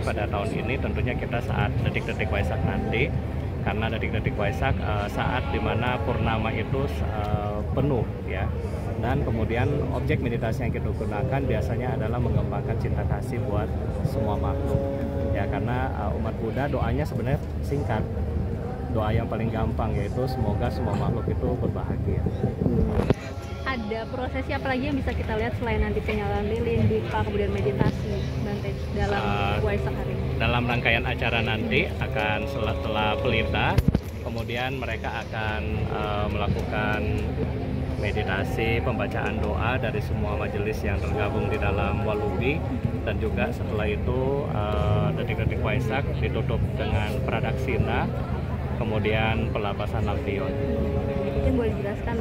prediksi pada tahun ini tentunya kita saat detik-detik Waisak nanti, karena detik-detik Waisak saat dimana purnama itu penuh ya. Dan kemudian objek meditasi yang kita gunakan biasanya adalah mengembangkan cinta kasih buat semua makhluk ya, karena umat Buddha doanya sebenarnya singkat, doa yang paling gampang yaitu semoga semua makhluk itu berbahagia. Ada prosesnya apalagi yang bisa kita lihat selain nanti penyalaan lilin, dipa, kemudian meditasi nanti dalam Waisak hari? Dalam rangkaian acara nanti akan setelah pelirta, kemudian mereka akan melakukan meditasi, pembacaan doa dari semua majelis yang tergabung di dalam Walubi, dan juga setelah itu detik-detik Waisak ditutup dengan pradaksina, kemudian pelabasan lampion. Mungkin boleh dijelaskan